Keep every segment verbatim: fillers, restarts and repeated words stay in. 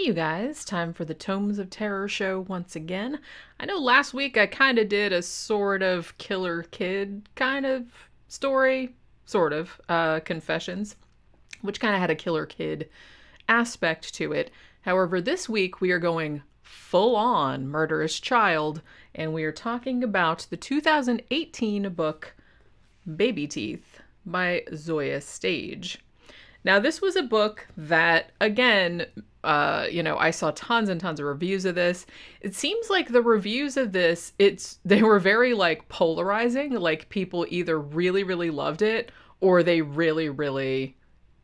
Hey you guys, time for the Tomes of Terror show once again. I know last week I kind of did a sort of killer kid kind of story, sort of, uh, confessions, which kind of had a killer kid aspect to it. However, this week we are going full on murderous child, and we are talking about the two thousand eighteen book Baby Teeth by Zoje Stage. Now, this was a book that, again, uh, you know, I saw tons and tons of reviews of this. It seems like the reviews of this, it's, they were very, like, polarizing. Like, people either really, really loved it or they really, really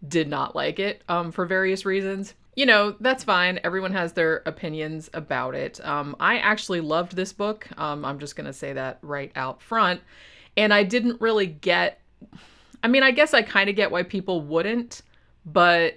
did not like it, um, for various reasons. You know, that's fine. Everyone has their opinions about it. Um, I actually loved this book. Um, I'm just going to say that right out front. And I didn't really get... I mean, I guess I kind of get why people wouldn't, but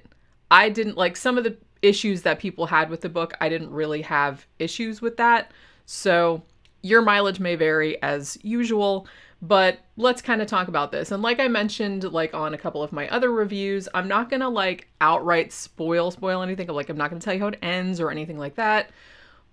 I didn't, like, some of the issues that people had with the book, I didn't really have issues with that. So your mileage may vary as usual, but let's kind of talk about this. And like I mentioned, like, on a couple of my other reviews, I'm not going to, like, outright spoil, spoil anything. Like, I'm not going to tell you how it ends or anything like that,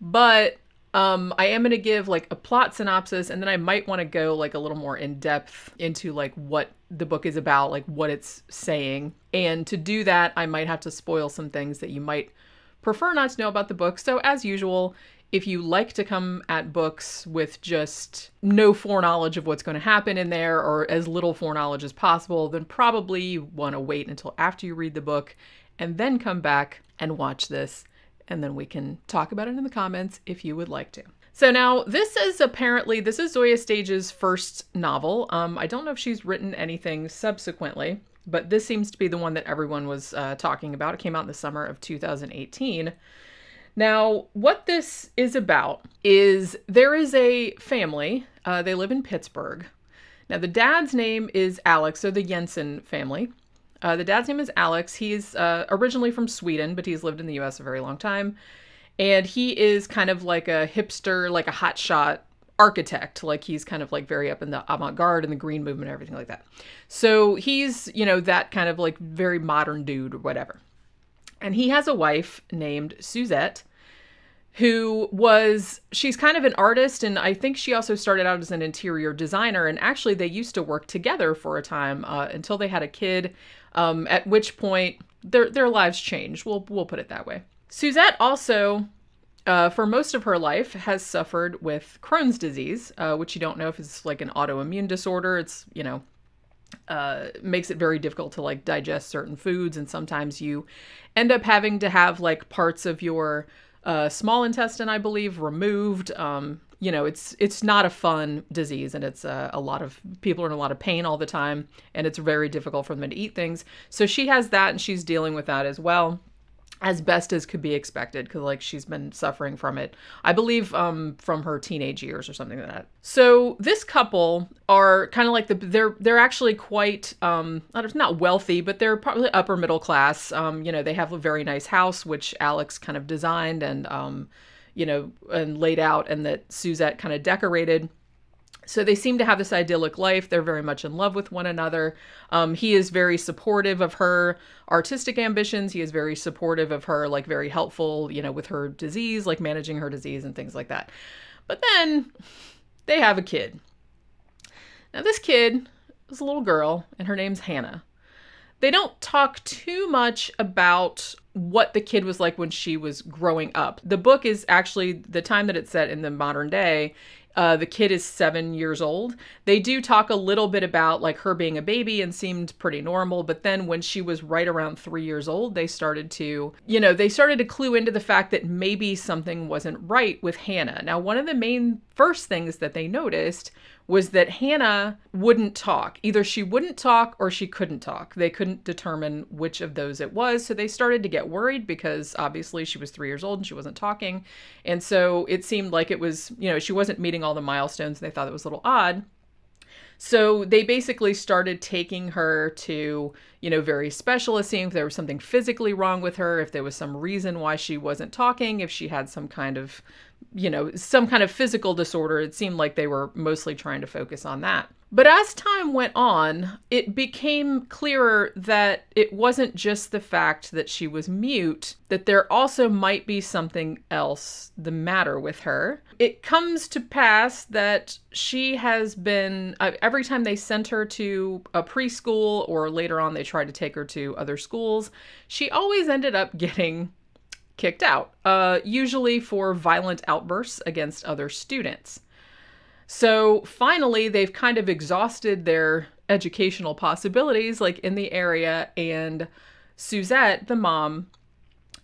but Um, I am going to give, like, a plot synopsis, and then I might want to go, like, a little more in depth into, like, what the book is about, like, what it's saying. And to do that, I might have to spoil some things that you might prefer not to know about the book. So as usual, if you like to come at books with just no foreknowledge of what's going to happen in there, or as little foreknowledge as possible, then probably you want to wait until after you read the book and then come back and watch this. And then we can talk about it in the comments if you would like to. So now this is apparently, this is Zoje Stage's first novel. Um, I don't know if she's written anything subsequently, but this seems to be the one that everyone was uh, talking about. It came out in the summer of two thousand eighteen. Now, what this is about is there is a family, uh, they live in Pittsburgh. Now the dad's name is Alex, so the Jensen family. Uh, the dad's name is Alex. He's uh, originally from Sweden, but he's lived in the U S a very long time. And he is kind of like a hipster, like a hotshot architect. Like, he's kind of like very up in the avant-garde and the green movement and everything like that. So he's, you know, that kind of like very modern dude or whatever. And he has a wife named Suzette, who was, she's kind of an artist, and I think she also started out as an interior designer, and actually they used to work together for a time uh, until they had a kid, um, at which point their their lives changed. We'll, we'll put it that way. Suzette also, uh, for most of her life, has suffered with Crohn's disease, uh, which you don't know if it's like an autoimmune disorder. It's, you know, uh, makes it very difficult to like digest certain foods, and sometimes you end up having to have like parts of your Uh, small intestine, I believe, removed. Um, you know, it's it's not a fun disease, and it's uh, a lot of people are in a lot of pain all the time, and it's very difficult for them to eat things. So she has that, and she's dealing with that as well, as best as could be expected, because like she's been suffering from it, I believe, um, from her teenage years or something like that. So this couple are kind of like the they're they're actually quite um not wealthy, but they're probably upper middle class. Um, you know, they have a very nice house which Alex kind of designed and um, you know, and laid out, and that Suzette kind of decorated. So they seem to have this idyllic life. They're very much in love with one another. Um, he is very supportive of her artistic ambitions. He is very supportive of her, like very helpful, you know, with her disease, like managing her disease and things like that. But then they have a kid. Now this kid is a little girl, and her name's Hannah. They don't talk too much about what the kid was like when she was growing up. The book is actually, the time that it's set in the modern day, Uh, the kid is seven years old. They do talk a little bit about like her being a baby and seemed pretty normal. But then when she was right around three years old, they started to, you know, they started to clue into the fact that maybe something wasn't right with Hannah. Now, one of the main first things that they noticed was that Hannah wouldn't talk. Either she wouldn't talk or she couldn't talk. They couldn't determine which of those it was. So they started to get worried because obviously she was three years old and she wasn't talking. And so it seemed like it was, you know, she wasn't meeting all the milestones. They thought it was a little odd. So they basically started taking her to, you know, various specialists, seeing if there was something physically wrong with her, if there was some reason why she wasn't talking, if she had some kind of you know, some kind of physical disorder. It seemed like they were mostly trying to focus on that. But as time went on, it became clearer that it wasn't just the fact that she was mute, that there also might be something else the matter with her. It comes to pass that she has been, uh, every time they sent her to a preschool or later on they tried to take her to other schools, she always ended up getting kicked out, uh, usually for violent outbursts against other students. So finally, they've kind of exhausted their educational possibilities, like in the area, and Suzette, the mom,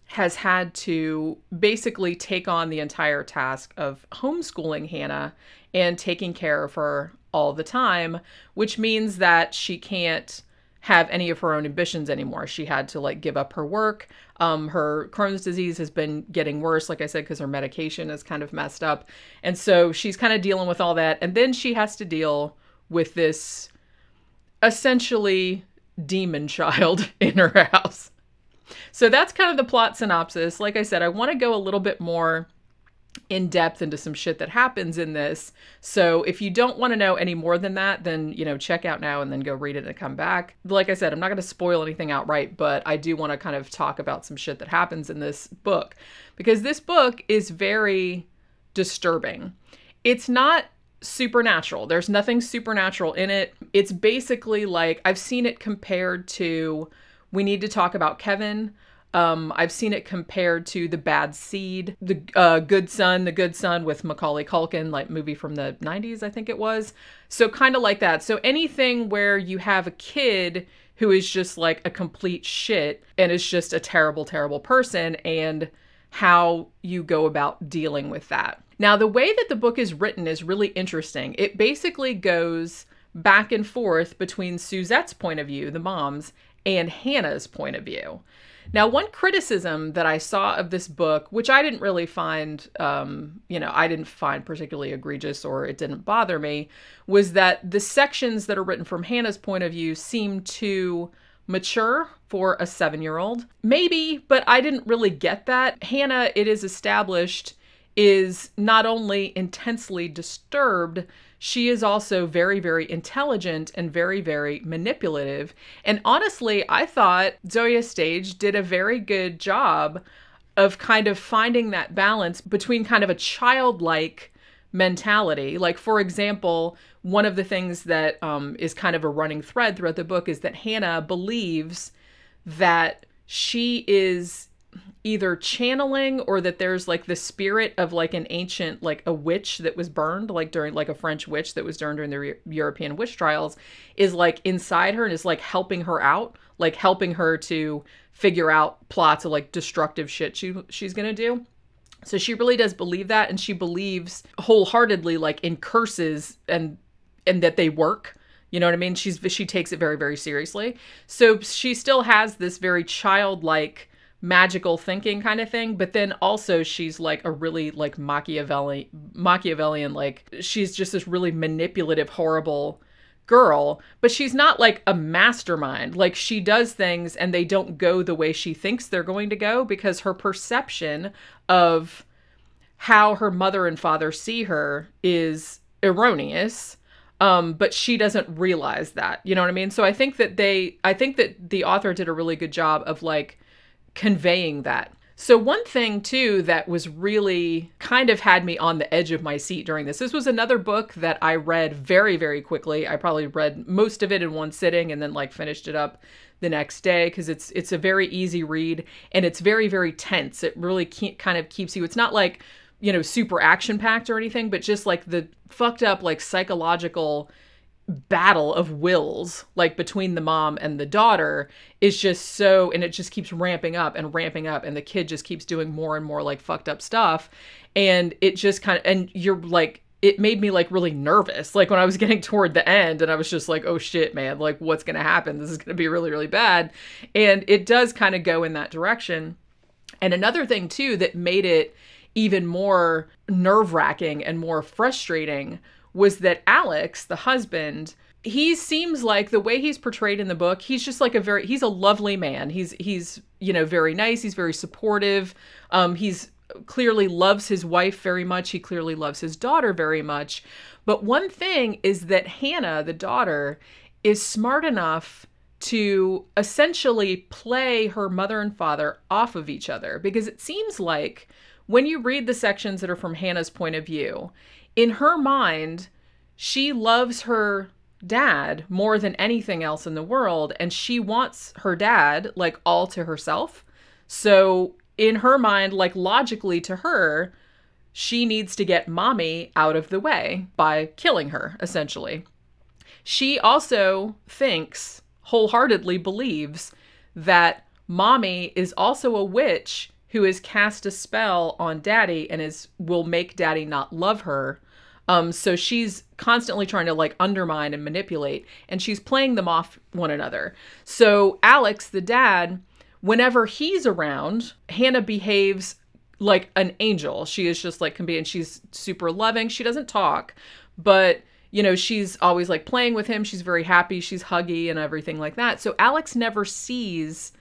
has had to basically take on the entire task of homeschooling Hannah and taking care of her all the time, which means that she can't have any of her own ambitions anymore. She had to like give up her work. Um, her Crohn's disease has been getting worse, like I said, because her medication is kind of messed up. And so she's kind of dealing with all that. And then she has to deal with this essentially demon child in her house. So that's kind of the plot synopsis. Like I said, I want to go a little bit more in depth into some shit that happens in this. So if you don't want to know any more than that, then, you know, check out now and then go read it and come back. Like I said, I'm not going to spoil anything outright, but I do want to kind of talk about some shit that happens in this book, because this book is very disturbing. It's not supernatural. There's nothing supernatural in it. It's basically like, I've seen it compared to We Need to Talk About Kevin. Um, I've seen it compared to The Bad Seed, The uh, Good Son, The Good Son with Macaulay Culkin, like movie from the nineties, I think it was. So kind of like that. So anything where you have a kid who is just like a complete shit and is just a terrible, terrible person, and how you go about dealing with that. Now, the way that the book is written is really interesting. It basically goes back and forth between Suzette's point of view, the mom's, and Hannah's point of view. Now, one criticism that I saw of this book, which I didn't really find, um, you know, I didn't find particularly egregious, or it didn't bother me, was that the sections that are written from Hannah's point of view seem too mature for a seven-year-old. Maybe, but I didn't really get that. Hannah, it is established, is not only intensely disturbed, she is also very, very intelligent and very, very manipulative. And honestly, I thought Zoje Stage did a very good job of kind of finding that balance between kind of a childlike mentality. Like, for example, one of the things that um, is kind of a running thread throughout the book is that Hannah believes that she is either channeling, or that there's like the spirit of like an ancient, like a witch that was burned, like during like a French witch that was burned during the European witch trials, is like inside her and is like helping her out, like helping her to figure out plots of like destructive shit she, she's gonna do. So she really does believe that, and she believes wholeheartedly like in curses and and that they work. You know what I mean? She's she takes it very, very seriously. So she still has this very childlike magical thinking kind of thing, but then also she's like a really like Machiavelli Machiavellian, like she's just this really manipulative, horrible girl, but she's not like a mastermind. Like, she does things and they don't go the way she thinks they're going to go, because her perception of how her mother and father see her is erroneous. Um, but she doesn't realize that, you know what I mean? So I think that they, I think that the author did a really good job of like conveying that. So one thing too that was really kind of had me on the edge of my seat during this, this was another book that I read very, very quickly. I probably read most of it in one sitting and then like finished it up the next day, because it's it's a very easy read and it's very, very tense. It really kind of keeps you, it's not like, you know, super action packed or anything, but just like the fucked up like psychological battle of wills, like between the mom and the daughter, is just so, and it just keeps ramping up and ramping up, and the kid just keeps doing more and more like fucked up stuff, and it just kind of, and you're like, it made me like really nervous, like when I was getting toward the end, and I was just like, oh shit, man, like what's gonna happen? This is gonna be really, really bad. And it does kind of go in that direction. And another thing too that made it even more nerve-wracking and more frustrating was that Alex, the husband, he seems like, the way he's portrayed in the book, he's just like a very, he's a lovely man. He's, he's, you know, very nice. He's very supportive. Um, he's clearly loves his wife very much. He clearly loves his daughter very much. But one thing is that Hannah, the daughter, is smart enough to essentially play her mother and father off of each other. Because it seems like when you read the sections that are from Hannah's point of view, in her mind, she loves her dad more than anything else in the world. And she wants her dad, like, all to herself. So in her mind, like, logically to her, she needs to get mommy out of the way by killing her, essentially. She also thinks, wholeheartedly believes, that mommy is also a witch who has cast a spell on daddy and is will make daddy not love her. Um, so she's constantly trying to, like, undermine and manipulate, and she's playing them off one another. So Alex, the dad, whenever he's around, Hannah behaves like an angel. She is just like can be, and she's super loving. She doesn't talk, but you know, she's always like playing with him. She's very happy. She's huggy and everything like that. So Alex never sees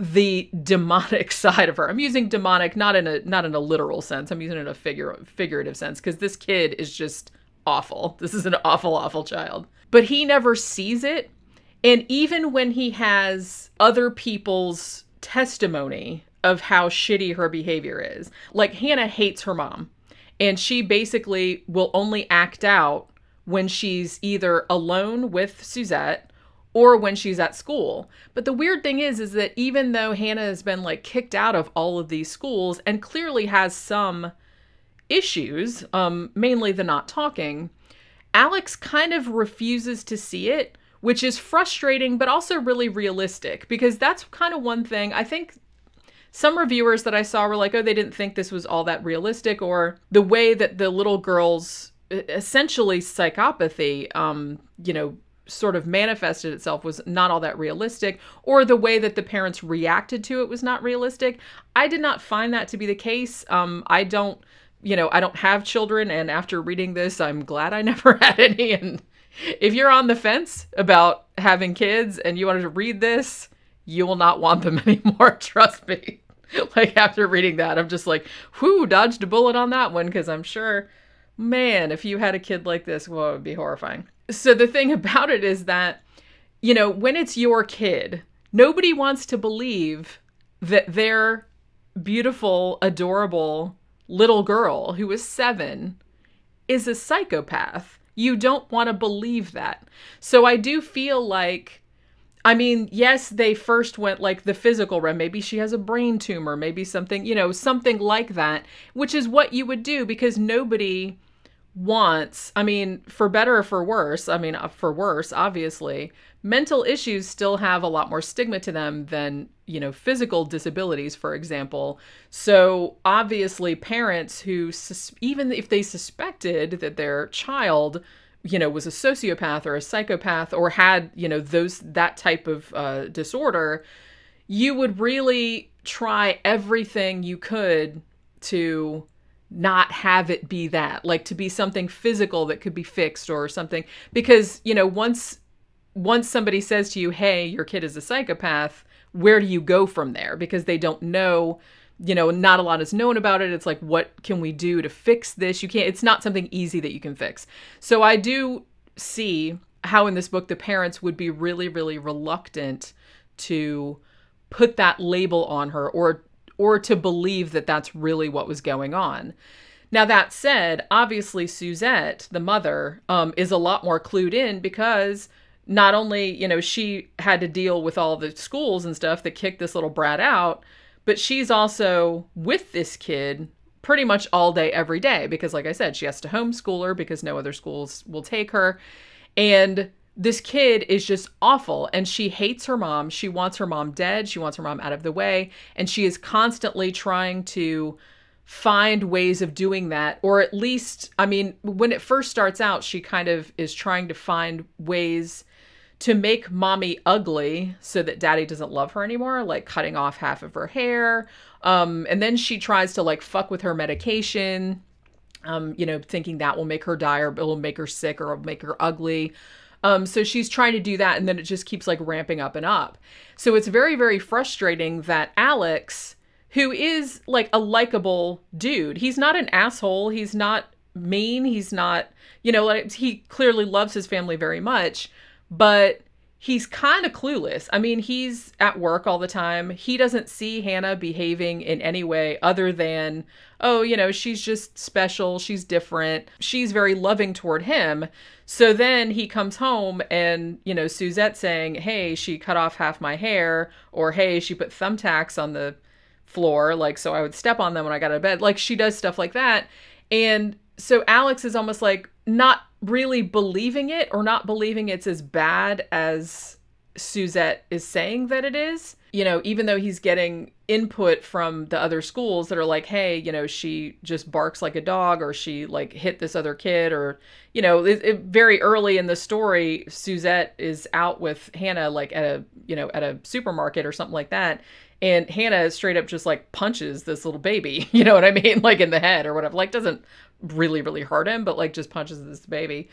the demonic side of her. I'm using demonic, not in a, not in a literal sense. I'm using it in a figure, figurative sense, because this kid is just awful. This is an awful, awful child, but he never sees it. And even when he has other people's testimony of how shitty her behavior is, like, Hannah hates her mom, and she basically will only act out when she's either alone with Suzette or when she's at school. But the weird thing is, is that even though Hannah has been, like, kicked out of all of these schools and clearly has some issues, um, mainly the not talking, Alex kind of refuses to see it, which is frustrating, but also really realistic, because that's kind of one thing. I think some reviewers that I saw were like, oh, they didn't think this was all that realistic, or the way that the little girl's essentially psychopathy, um, you know, sort of manifested itself was not all that realistic, or the way that the parents reacted to it was not realistic. I did not find that to be the case. Um, I don't, you know, I don't have children, and after reading this, I'm glad I never had any. And if you're on the fence about having kids and you wanted to read this, you will not want them anymore. Trust me. Like, after reading that, I'm just like, whoo, dodged a bullet on that one. Cause I'm sure, man, if you had a kid like this, well, it would be horrifying. So the thing about it is that, you know, when it's your kid, nobody wants to believe that their beautiful, adorable little girl who is seven is a psychopath. You don't want to believe that. So I do feel like, I mean, yes, they first went, like, the physical realm. Maybe she has a brain tumor, maybe something, you know, something like that, which is what you would do, because nobody wants, I mean, for better or for worse, I mean, for worse, obviously, mental issues still have a lot more stigma to them than, you know, physical disabilities, for example. So obviously parents who, even if they suspected that their child, you know, was a sociopath or a psychopath or had, you know, those, that type of uh, disorder, you would really try everything you could to not have it be that, like, to be something physical that could be fixed or something. Because, you know, once, once somebody says to you, hey, your kid is a psychopath, where do you go from there? Because they don't know, you know, not a lot is known about it. It's like, what can we do to fix this? You can't, it's not something easy that you can fix. So I do see how in this book, the parents would be really, really reluctant to put that label on her, or or to believe that that's really what was going on. Now, that said, obviously Suzette, the mother, um, is a lot more clued in, because not only, you know, she had to deal with all the schools and stuff that kicked this little brat out, but she's also with this kid pretty much all day, every day, because, like I said, she has to homeschool her because no other schools will take her. And this kid is just awful, and she hates her mom. She wants her mom dead. She wants her mom out of the way. And she is constantly trying to find ways of doing that. Or at least, I mean, when it first starts out, she kind of is trying to find ways to make mommy ugly so that daddy doesn't love her anymore, like cutting off half of her hair. Um, and then she tries to, like, fuck with her medication, um, you know, thinking that will make her die, or it'll make her sick, or it'll make her ugly. Um, so she's trying to do that, and then it just keeps, like, ramping up and up. So it's very, very frustrating that Alex, who is like a likable dude. He's not an asshole. He's not mean. He's not, you know, like, he clearly loves his family very much, but he's kind of clueless. I mean, he's at work all the time. He doesn't see Hannah behaving in any way other than, oh, you know, she's just special. She's different. She's very loving toward him. So then he comes home and, you know, Suzette saying, hey, she cut off half my hair, or hey, she put thumbtacks on the floor, like, so I would step on them when I got out of bed. Like, she does stuff like that. And so Alex is almost like not really believing it, or not believing it's as bad as Suzette is saying that it is, you know, even though he's getting input from the other schools that are like, hey, you know, she just barks like a dog, or she like hit this other kid, or, you know, it, it, very early in the story, Suzette is out with Hannah, like at a, you know, at a supermarket or something like that. And Hannah straight up just like punches this little baby, you know what I mean? Like in the head or whatever, like doesn't really, really hurt him, but like just punches this baby.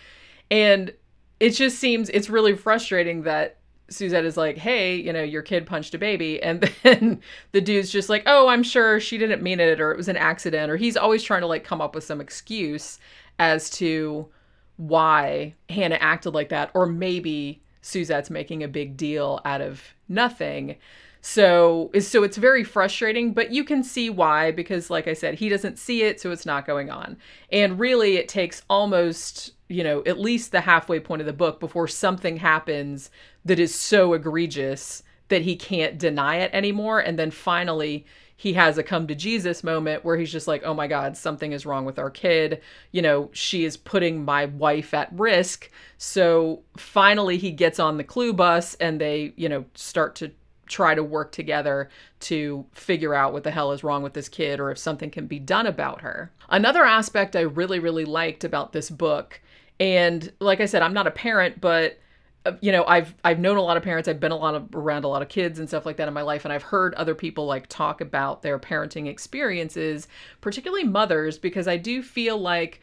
And it just seems, it's really frustrating that Suzette is like, hey, you know, your kid punched a baby. And then the dude's just like, oh, I'm sure she didn't mean it, or it was an accident, or he's always trying to like come up with some excuse as to why Hannah acted like that. Or maybe Suzette's making a big deal out of nothing. So, so it's very frustrating, but you can see why, because like I said, he doesn't see it, so it's not going on. And really it takes almost, you know, at least the halfway point of the book before something happens that is so egregious that he can't deny it anymore. And then finally he has a come to Jesus moment where he's just like, oh my God, something is wrong with our kid. You know, she is putting my wife at risk. So finally he gets on the Clue bus and they, you know, start to try to work together to figure out what the hell is wrong with this kid, or if something can be done about her. Another aspect I really, really liked about this book, and like I said, I'm not a parent, but uh, you know, I've I've known a lot of parents. I've been a lot of, around a lot of kids and stuff like that in my life, and I've heard other people like talk about their parenting experiences, particularly mothers, because I do feel like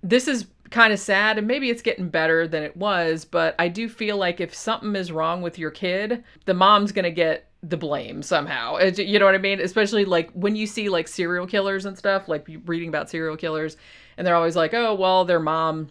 this is kind of sad, and maybe it's getting better than it was, but I do feel like if something is wrong with your kid, the mom's going to get the blame somehow. You know what I mean? Especially like when you see like serial killers and stuff, like reading about serial killers, and they're always like, oh, well, their mom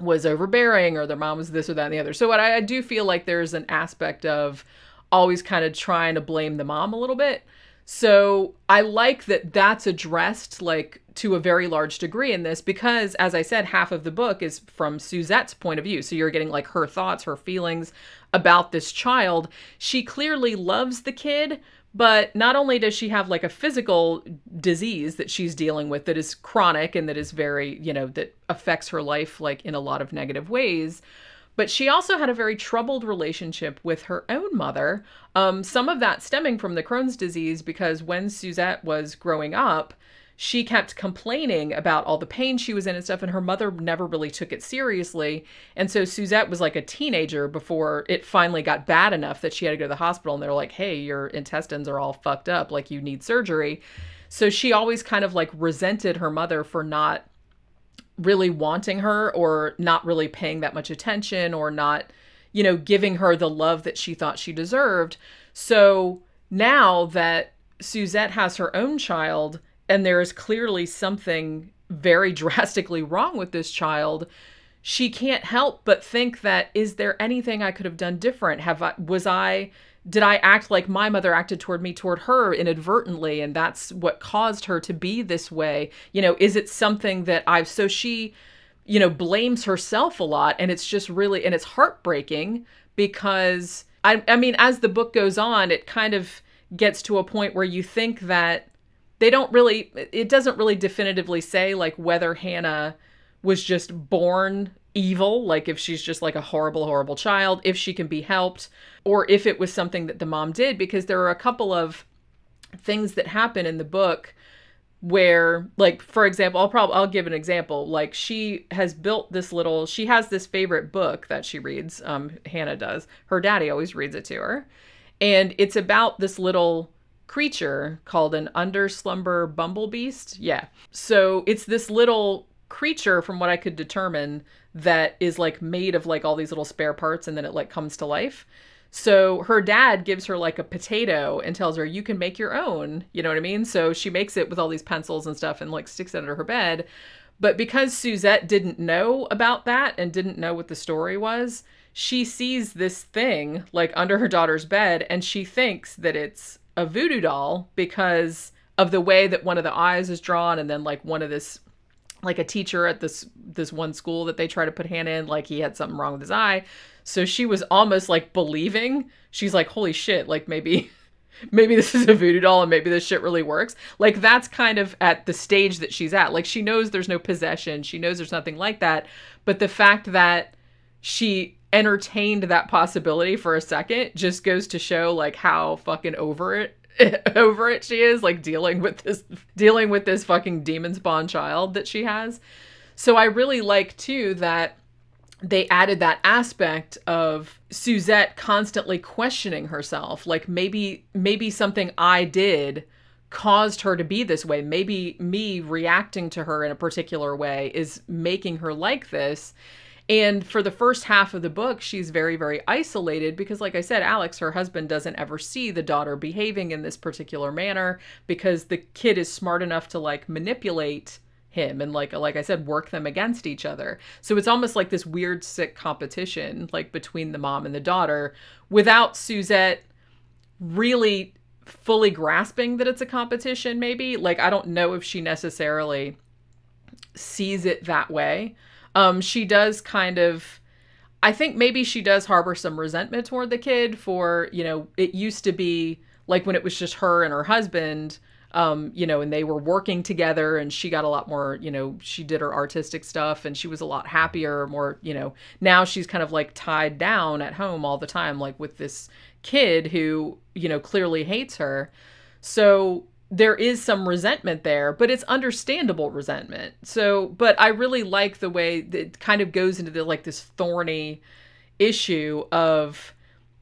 was overbearing, or their mom was this or that and the other. So what I, I do feel like there's an aspect of always kind of trying to blame the mom a little bit. So I like that that's addressed like to a very large degree in this, because as I said, half of the book is from Suzette's point of view. So you're getting like her thoughts, her feelings about this child. She clearly loves the kid, but not only does she have like a physical disease that she's dealing with that is chronic and that is very, you know, that affects her life like in a lot of negative ways, but she also had a very troubled relationship with her own mother. Um, some of that stemming from the Crohn's disease, because when Suzette was growing up, she kept complaining about all the pain she was in and stuff, and her mother never really took it seriously. And so Suzette was like a teenager before it finally got bad enough that she had to go to the hospital, and they're like, hey, your intestines are all fucked up, like you need surgery. So she always kind of like resented her mother for not really wanting her, or not really paying that much attention, or not, you know, giving her the love that she thought she deserved. So now that Suzette has her own child, and there is clearly something very drastically wrong with this child, she can't help but think that, is there anything I could have done different? Have I, was I, did I act like my mother acted toward me, toward her inadvertently, and that's what caused her to be this way? You know, is it something that I've, so she, you know, blames herself a lot, and it's just really, and it's heartbreaking, because I, I mean, as the book goes on, it kind of gets to a point where you think that they don't really, it doesn't really definitively say like whether Hannah was just born evil, like if she's just like a horrible, horrible child, if she can be helped, or if it was something that the mom did, because there are a couple of things that happen in the book where, like, for example, I'll probably, I'll give an example. Like she has built this little, she has this favorite book that she reads. Um, Hannah does. Her daddy always reads it to her. And it's about this little creature called an under slumber bumble beast. Yeah. So it's this little creature, from what I could determine, that is like made of like all these little spare parts, and then it like comes to life. So her dad gives her like a potato and tells her, you can make your own. You know what I mean? So she makes it with all these pencils and stuff and like sticks it under her bed. But because Suzette didn't know about that and didn't know what the story was, she sees this thing like under her daughter's bed, and she thinks that it's a voodoo doll because of the way that one of the eyes is drawn. And then like one of this, like a teacher at this, this one school that they try to put Hannah in, like he had something wrong with his eye. So she was almost like believing. She's like, holy shit, like maybe, maybe this is a voodoo doll and maybe this shit really works. Like that's kind of at the stage that she's at. Like she knows there's no possession. She knows there's nothing like that. But the fact that she entertained that possibility for a second just goes to show like how fucking over it over it she is, like dealing with this, dealing with this fucking demon spawn child that she has. So I really like too that they added that aspect of Suzette constantly questioning herself. Like maybe, maybe something I did caused her to be this way. Maybe me reacting to her in a particular way is making her like this. And for the first half of the book, she's very, very isolated because, like I said, Alex, her husband, doesn't ever see the daughter behaving in this particular manner because the kid is smart enough to like manipulate him and like like I said, work them against each other. So it's almost like this weird, sick competition like between the mom and the daughter without Suzette really fully grasping that it's a competition, maybe. Like, I don't know if she necessarily sees it that way. Um, she does kind of, I think maybe she does harbor some resentment toward the kid for, you know, it used to be like when it was just her and her husband, um, you know, and they were working together and she got a lot more, you know, she did her artistic stuff and she was a lot happier, more, you know, now she's kind of like tied down at home all the time, like with this kid who, you know, clearly hates her. So there is some resentment there, but it's understandable resentment. So, but I really like the way that it kind of goes into the, like this thorny issue of,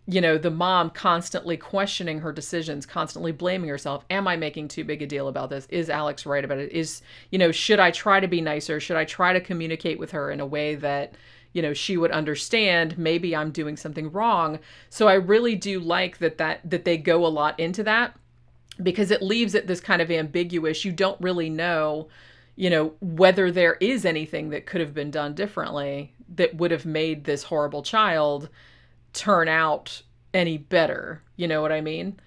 you know, the mom constantly questioning her decisions, constantly blaming herself. Am I making too big a deal about this? Is Alex right about it? Is, you know, should I try to be nicer? Should I try to communicate with her in a way that, you know, she would understand? Maybe I'm doing something wrong. So I really do like that, that, that they go a lot into that, because it leaves it this kind of ambiguous. You don't really know, you know, whether there is anything that could have been done differently that would have made this horrible child turn out any better. You know what I mean?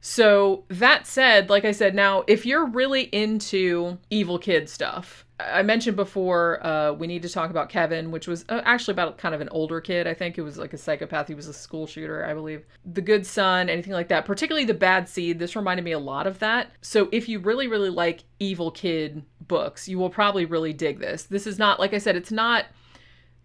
So that said, like I said, now, if you're really into evil kid stuff, I mentioned before, uh, We Need to Talk About Kevin, which was actually about kind of an older kid. I think it was like a psychopath. He was a school shooter, I believe. The Good Son, anything like that, particularly The Bad Seed. This reminded me a lot of that. So if you really, really like evil kid books, you will probably really dig this. This is not, like I said, it's not,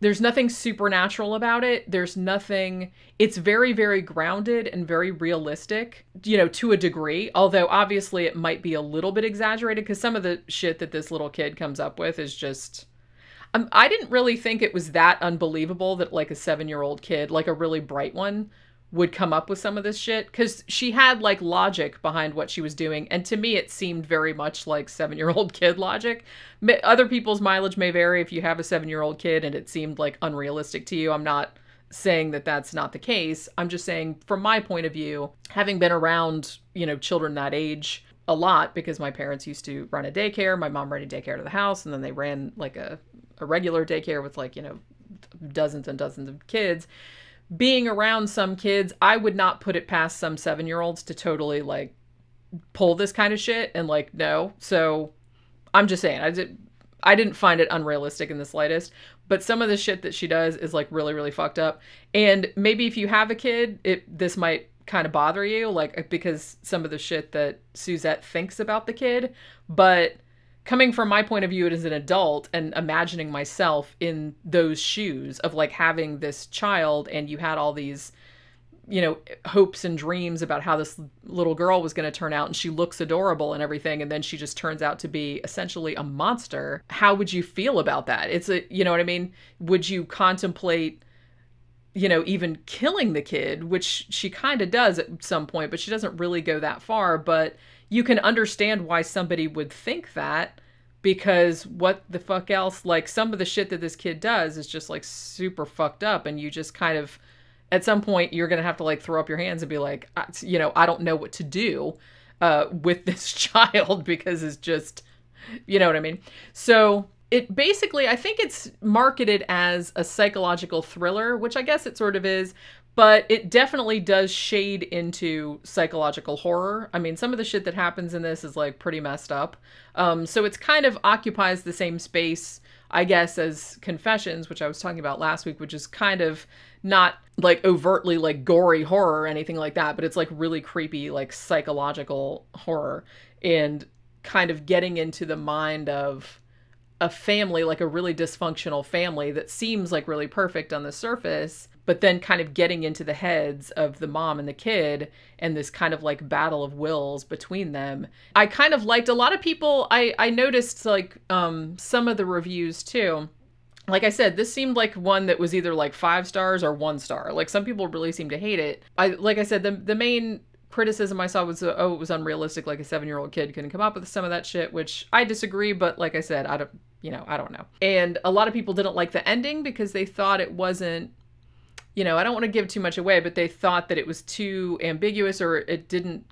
there's nothing supernatural about it. There's nothing, it's very, very grounded and very realistic, you know, to a degree. Although obviously it might be a little bit exaggerated because some of the shit that this little kid comes up with is just, um, I didn't really think it was that unbelievable that like a seven-year-old kid, like a really bright one, would come up with some of this shit, because she had like logic behind what she was doing. And to me, it seemed very much like seven-year-old kid logic. Other people's mileage may vary if you have a seven-year-old kid and it seemed like unrealistic to you. I'm not saying that that's not the case. I'm just saying from my point of view, having been around, you know, children that age a lot, because my parents used to run a daycare, my mom ran a daycare to the house, and then they ran like a, a regular daycare with like, you know, dozens and dozens of kids. Being around some kids, I would not put it past some seven-year-olds to totally like pull this kind of shit and like, no. So I'm just saying, I did, I didn't find it unrealistic in the slightest, but some of the shit that she does is like really, really fucked up. And maybe if you have a kid, it, this might kind of bother you, like, because some of the shit that Suzette thinks about the kid, but coming from my point of view as an adult and imagining myself in those shoes of like having this child, and you had all these, you know, hopes and dreams about how this little girl was going to turn out, and she looks adorable and everything, and then she just turns out to be essentially a monster. How would you feel about that? It's a, you know what I mean? Would you contemplate, you know, even killing the kid, which she kind of does at some point, but she doesn't really go that far. But you can understand why somebody would think that, because what the fuck else? Like, some of the shit that this kid does is just like super fucked up, and you just kind of, at some point you're going to have to like throw up your hands and be like, I, you know, I don't know what to do uh, with this child, because it's just, you know what I mean? So it basically, I think it's marketed as a psychological thriller, which I guess it sort of is, but it definitely does shade into psychological horror. I mean, some of the shit that happens in this is like pretty messed up. Um, so it's kind of occupies the same space, I guess, as Confessions, which I was talking about last week, which is kind of not like overtly like gory horror or anything like that, but it's like really creepy, like psychological horror, and kind of getting into the mind of a family, like a really dysfunctional family that seems like really perfect on the surface, but then kind of getting into the heads of the mom and the kid and this kind of like battle of wills between them. I kind of liked a lot of people. I, I noticed like um, some of the reviews too. Like I said, this seemed like one that was either like five stars or one star. Like some people really seem to hate it. I, like I said, the, the main criticism I saw was, uh, oh, it was unrealistic. Like a seven-year-old kid couldn't come up with some of that shit, which I disagree. But like I said, I don't, you know, I don't know. And a lot of people didn't like the ending because they thought it wasn't, you know, I don't want to give too much away, but they thought that it was too ambiguous, or it didn't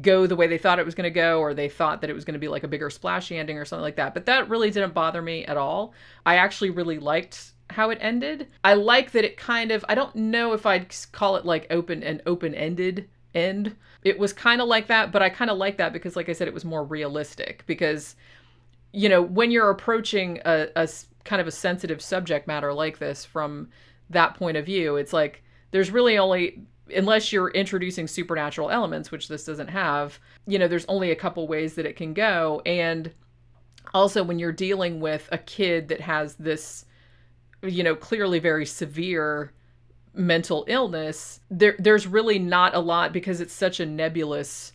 go the way they thought it was going to go, or they thought that it was going to be like a bigger splashy ending or something like that. But that really didn't bother me at all. I actually really liked how it ended. I like that it kind of, I don't know if I'd call it like open and open-ended end. It was kind of like that, but I kind of like that because, like I said, it was more realistic because, you know, when you're approaching a, a kind of a sensitive subject matter like this from that point of view, it's like there's really only, unless you're introducing supernatural elements, which this doesn't have, you know, there's only a couple ways that it can go. And also when you're dealing with a kid that has this, you know, clearly very severe mental illness, there there's really not a lot, because it's such a nebulous,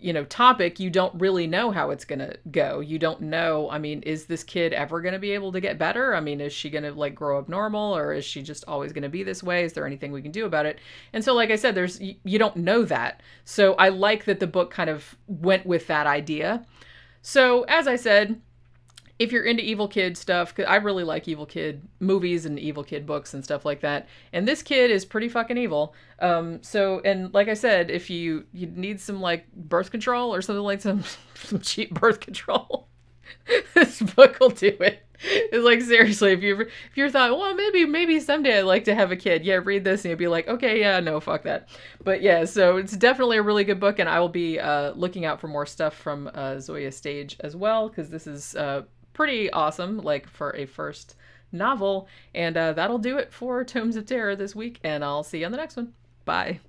you know, topic. You don't really know how it's going to go. You don't know. I mean, is this kid ever going to be able to get better? I mean, is she going to like grow up normal, or is she just always going to be this way? Is there anything we can do about it? And so, like I said, there's, you, you don't know that. So I like that the book kind of went with that idea. So as I said, if you're into evil kid stuff, cause I really like evil kid movies and evil kid books and stuff like that. And this kid is pretty fucking evil. Um, so, and like I said, if you, you need some like birth control or something, like some, some cheap birth control, this book will do it. It's like, seriously, if you ever, if you're thought, well, maybe, maybe someday I'd like to have a kid. Yeah. Read this and you'll be like, okay, yeah, no, fuck that. But yeah, so it's definitely a really good book. And I will be, uh, looking out for more stuff from, uh, Zoje Stage as well. Cause this is, uh, pretty awesome, like for a first novel. And uh, that'll do it for Tomes of Terror this week, and I'll see you on the next one. Bye.